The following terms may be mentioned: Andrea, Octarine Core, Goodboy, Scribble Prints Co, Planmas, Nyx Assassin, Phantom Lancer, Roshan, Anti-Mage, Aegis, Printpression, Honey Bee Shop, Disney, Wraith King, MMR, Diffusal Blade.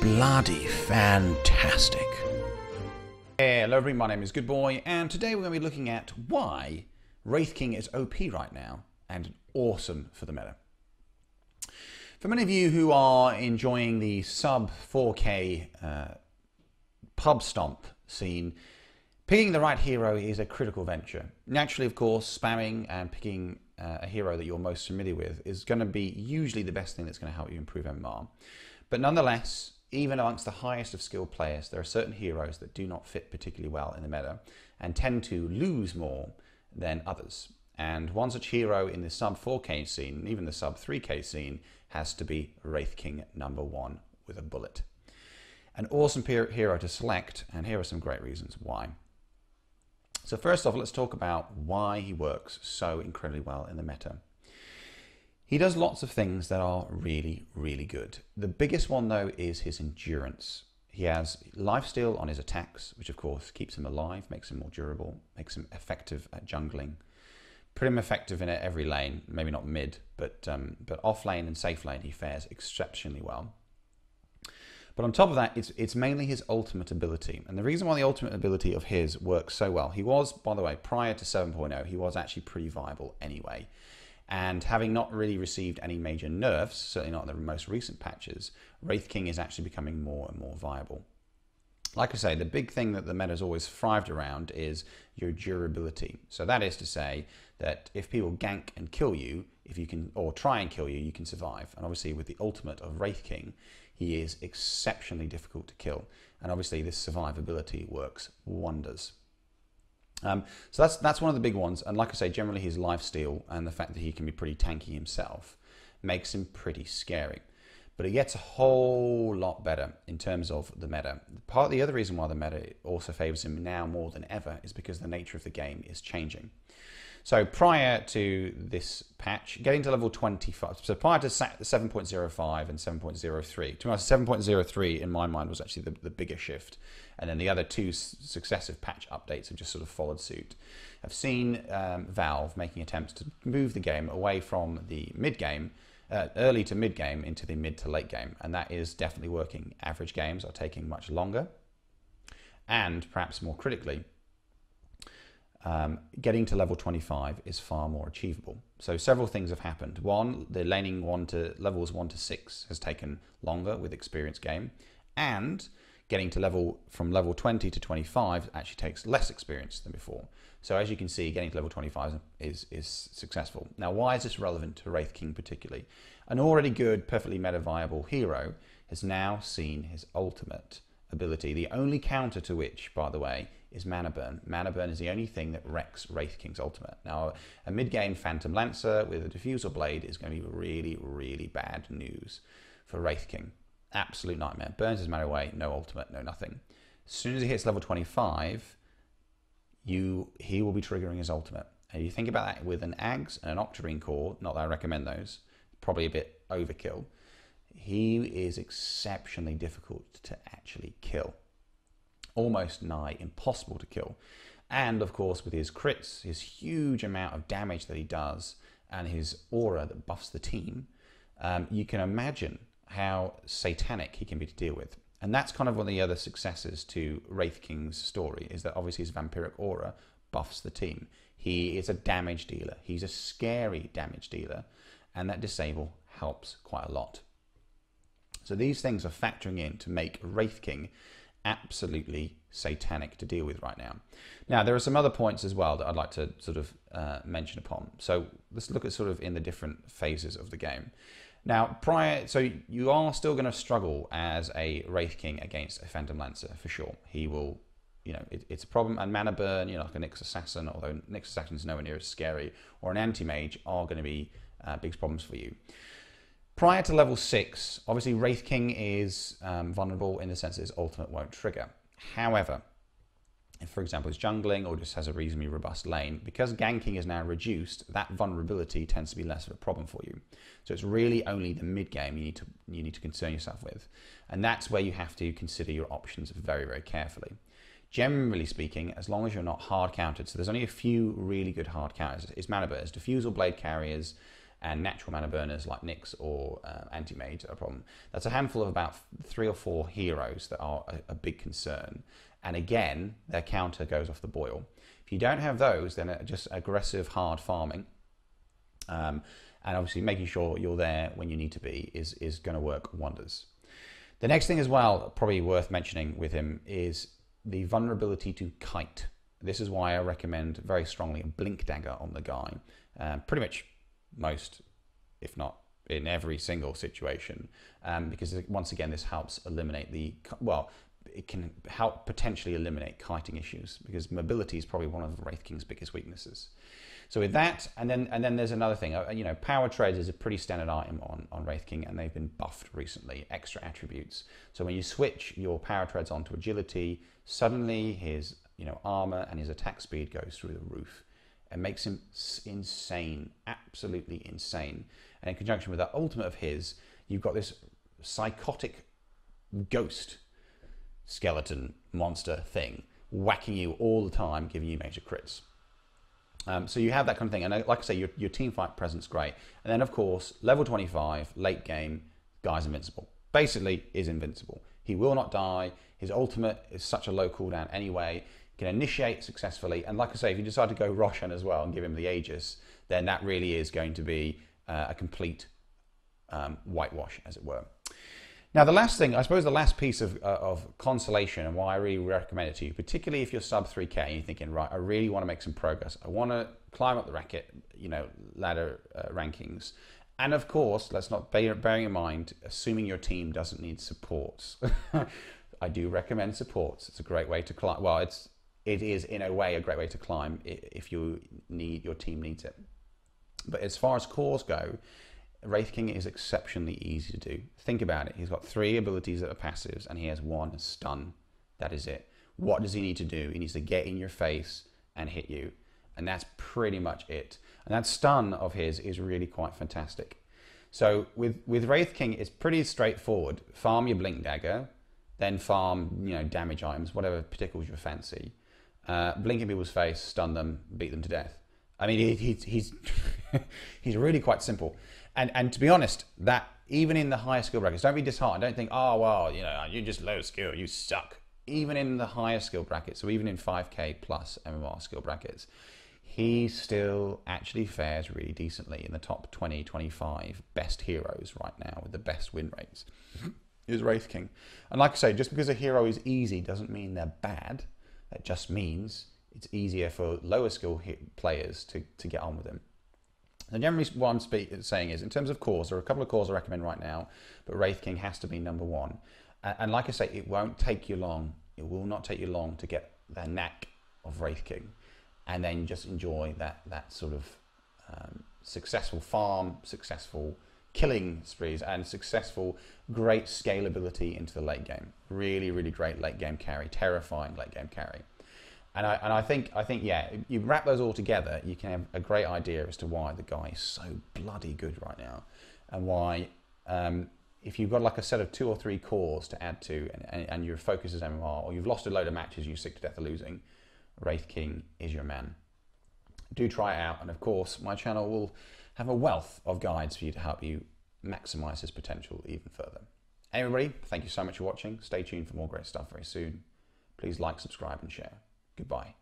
bloody fantastic. Hey, hello everybody, my name is Goodboy, and today we're going to be looking at why Wraith King is OP right now and awesome for the meta. For many of you who are enjoying the sub 4K pub stomp scene, picking the right hero is a critical venture. Naturally, of course, spamming and picking a hero that you're most familiar with is going to be usually the best thing that's going to help you improve MMR. But nonetheless, even amongst the highest of skilled players, there are certain heroes that do not fit particularly well in the meta and tend to lose more than others. And one such hero in the sub 4K scene, and even the sub 3K scene, has to be Wraith King #1 with a bullet. An awesome hero to select, and here are some great reasons why. So first off, let's talk about why he works so incredibly well in the meta. He does lots of things that are really, really good. The biggest one, though, is his endurance. He has lifesteal on his attacks, which, of course, keeps him alive, makes him more durable, makes him effective at jungling. Pretty effective in every lane, maybe not mid, but off lane and safe lane he fares exceptionally well. But on top of that, it's mainly his ultimate ability. And the reason why the ultimate ability of his works so well, he was, by the way, prior to 7.0, he was actually pretty viable anyway. And having not really received any major nerfs, certainly not in the most recent patches, Wraith King is actually becoming more and more viable. Like I say, the big thing that the meta's always thrived around is your durability. So that is to say that if people gank and kill you, if you can, or try and kill you, you can survive. And obviously with the ultimate of Wraith King, he is exceptionally difficult to kill. And obviously this survivability works wonders. So that's one of the big ones. And like I say, generally his lifesteal and the fact that he can be pretty tanky himself makes him pretty scary. But it gets a whole lot better in terms of the meta. Part of the other reason why the meta also favors him now more than ever is because the nature of the game is changing. So prior to this patch, getting to level 25, so prior to 7.05 and 7.03, to 7.03 in my mind was actually the bigger shift. And then the other two successive patch updates have just sort of followed suit. I've seen Valve making attempts to move the game away from the mid-game, early to mid game into the mid to late game, and that is definitely working. Average games are taking much longer, and perhaps more critically, getting to level 25 is far more achievable. So several things have happened. One, the laning levels 1 to 6 has taken longer with experienced game, and getting to from level 20 to 25 actually takes less experience than before. So as you can see, getting to level 25 is successful. Now, why is this relevant to Wraith King particularly? An already good, perfectly meta-viable hero has now seen his ultimate ability, the only counter to which, by the way, is mana burn. Mana burn is the only thing that wrecks Wraith King's ultimate. Now, a mid-game Phantom Lancer with a Diffusal Blade is going to be really, really bad news for Wraith King. Absolute nightmare. Burns his mana away, no ultimate, no nothing. As soon as he hits level 25, he will be triggering his ultimate. And you think about that with an Aegis and an Octarine Core, not that I recommend those, probably a bit overkill. He is exceptionally difficult to actually kill. Almost nigh impossible to kill. And of course with his crits, his huge amount of damage that he does, and his aura that buffs the team, you can imagine how satanic he can be to deal with. And that's kind of one of the other successes to Wraith King's story, is that obviously his vampiric aura buffs the team. He is a damage dealer. He's a scary damage dealer, and that disable helps quite a lot. So these things are factoring in to make Wraith King absolutely satanic to deal with right now. Now, there are some other points as well that I'd like to sort of mention upon. So let's look at sort of in the different phases of the game. Now, so you are still going to struggle as a Wraith King against a Phantom Lancer, for sure. He will, you know, it's a problem. And mana burn, you know, like a Nyx Assassin, although Nyx Assassin is nowhere near as scary, or an Anti-Mage are going to be big problems for you. Prior to level 6, obviously Wraith King is vulnerable in the sense that his ultimate won't trigger. However, if, for example, he's jungling or just has a reasonably robust lane, because ganking is now reduced, that vulnerability tends to be less of a problem for you. So it's really only the mid-game you need to concern yourself with. And that's where you have to consider your options very, very carefully. Generally speaking, as long as you're not hard countered, so there's only a few really good hard counters. It's mana burst, Diffusal Blade carriers, and natural mana burners like Nyx or Anti-Mage are a problem. That's a handful of about 3 or 4 heroes that are a big concern. And again, their counter goes off the boil. If you don't have those, then just aggressive, hard farming. And obviously making sure you're there when you need to be is going to work wonders. The next thing as well, probably worth mentioning with him, is the vulnerability to kite. This is why I recommend very strongly a blink dagger on the guy. Pretty much most, if not in every single situation, because once again, this helps eliminate the, well, it can help potentially eliminate kiting issues, because mobility is probably one of the Wraith King's biggest weaknesses. So with that, and then there's another thing, you know, power trades is a pretty standard item on Wraith King, and they've been buffed recently, extra attributes. So when you switch your power trades onto agility, suddenly his, you know, armor and his attack speed goes through the roof. It makes him insane, absolutely insane. And in conjunction with that ultimate of his, you've got this psychotic ghost skeleton monster thing whacking you all the time, giving you major crits. So you have that kind of thing, and like I say, your team fight presence great. And then of course, level 25 late game, guy's invincible, basically is invincible. He will not die. His ultimate is such a low cooldown anyway, can initiate successfully. And like I say, if you decide to go Roshan as well and give him the Aegis, then that really is going to be a complete whitewash, as it were. Now, the last thing, I suppose the last piece of consolation, and why I really recommend it to you, particularly if you're sub 3K and you're thinking, right, I really want to make some progress. I want to climb up the racket, you know, ladder rankings. And of course, let's not bearing in mind, assuming your team doesn't need supports. I do recommend supports. It's a great way to climb. Well, it is in a way a great way to climb if you need, your team needs it. But as far as cores go, Wraith King is exceptionally easy to do. Think about it. He's got 3 abilities that are passives, and he has 1 stun. That is it. What does he need to do? He needs to get in your face and hit you. And that's pretty much it. And that stun of his is really quite fantastic. So with Wraith King, it's pretty straightforward. Farm your blink dagger, then farm, you know, damage items, whatever tickles your fancy. Blink in people's face, stun them, beat them to death. I mean, he's he's really quite simple. And to be honest, that even in the higher skill brackets, don't be disheartened. Don't think, oh, well, you know, you're just low skill, you suck. Even in the higher skill brackets, so even in 5K plus MMR skill brackets, he still actually fares really decently in the top 20, 25 best heroes right now with the best win rates is Wraith King. And like I say, just because a hero is easy doesn't mean they're bad. That just means it's easier for lower skill players to get on with them. And generally what I'm saying is, in terms of cores, there are a couple of cores I recommend right now, but Wraith King has to be number 1. And like I say, it won't take you long. It will not take you long to get the knack of Wraith King, and then just enjoy that sort of successful farm, successful killing sprees, and successful great scalability into the late game. Really, really great late game carry, terrifying late game carry. And I think yeah, you wrap those all together, you can have a great idea as to why the guy is so bloody good right now, and why if you've got like a set of 2 or 3 cores to add to, and your focus is MMR, or you've lost a load of matches, you're sick to death of losing, Wraith King is your man. Do try it out, and of course my channel will have a wealth of guides for you to help you maximize his potential even further. Everybody, thank you so much for watching. Stay tuned for more great stuff very soon. Please like, subscribe and share. Goodbye.